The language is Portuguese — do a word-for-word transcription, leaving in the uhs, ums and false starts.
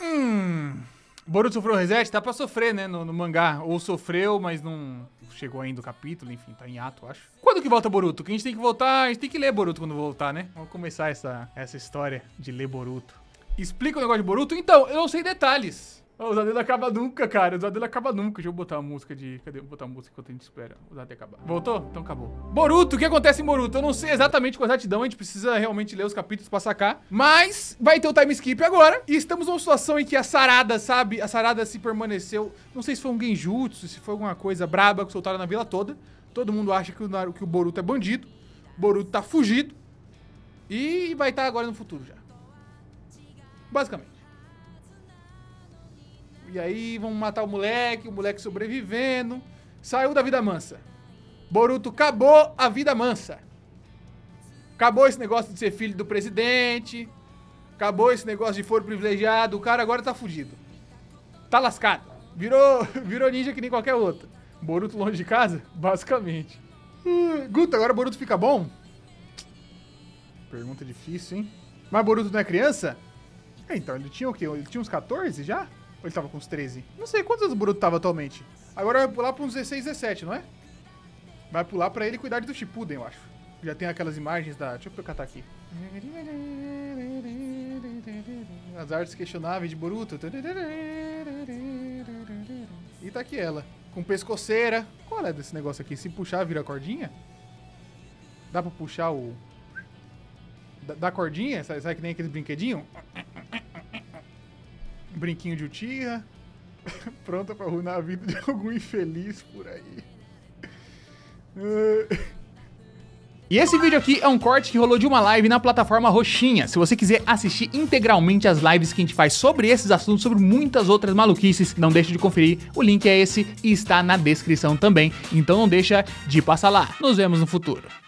Hum... Boruto sofreu reset? Tá pra sofrer, né, no, no mangá. Ou sofreu, mas não chegou ainda o capítulo, enfim, tá em ato, acho. Quando que volta Boruto? Que a gente tem que voltar, a gente tem que ler Boruto quando voltar, né? Vamos começar essa, essa história de ler Boruto. Explica o negócio de Boruto? Então, eu não sei detalhes. Oh, o Zadelo acaba nunca, cara. O Zadelo acaba nunca. Deixa eu botar a música de... Cadê? Vou botar a música enquanto a gente espera o Zadelo acabar. Voltou? Então acabou. Boruto, o que acontece em Boruto? Eu não sei exatamente com exatidão. A gente precisa realmente ler os capítulos pra sacar. Mas vai ter o time skip agora. E estamos numa situação em que a Sarada, sabe? A Sarada se permaneceu... Não sei se foi um genjutsu, se foi alguma coisa braba que soltaram na vila toda. Todo mundo acha que o, que o Boruto é bandido. Boruto tá fugido. E vai estar agora no futuro já. Basicamente. E aí vão matar o moleque, o moleque sobrevivendo. Saiu da vida mansa. Boruto acabou a vida mansa. Acabou esse negócio de ser filho do presidente. Acabou esse negócio de foro privilegiado. O cara agora tá fugido. Tá lascado. Virou, virou ninja que nem qualquer outro. Boruto longe de casa? Basicamente. Hum, Guto, agora Boruto fica bom? Pergunta difícil, hein? Mas Boruto não é criança? É, então, ele tinha o quê? Ele tinha uns quatorze já? Ou ele tava com uns treze? Não sei, quantos anos o Boruto tava atualmente? Agora vai pular pra uns dezesseis, dezessete, não é? Vai pular pra ele cuidar do Shippuden, eu acho. Já tem aquelas imagens da... Deixa eu catar aqui. As artes questionáveis de Boruto. E tá aqui ela. Com pescoceira. Qual é desse negócio aqui? Se puxar, vira a cordinha? Dá pra puxar o... Dá cordinha? Sabe, sabe que nem aquele brinquedinho? Brinquinho de Uchiha. Pronta pra arruinar a vida de algum infeliz por aí. E esse vídeo aqui é um corte que rolou de uma live na plataforma roxinha. Se você quiser assistir integralmente as lives que a gente faz sobre esses assuntos, sobre muitas outras maluquices, não deixe de conferir. O link é esse e está na descrição também. Então não deixa de passar lá. Nos vemos no futuro.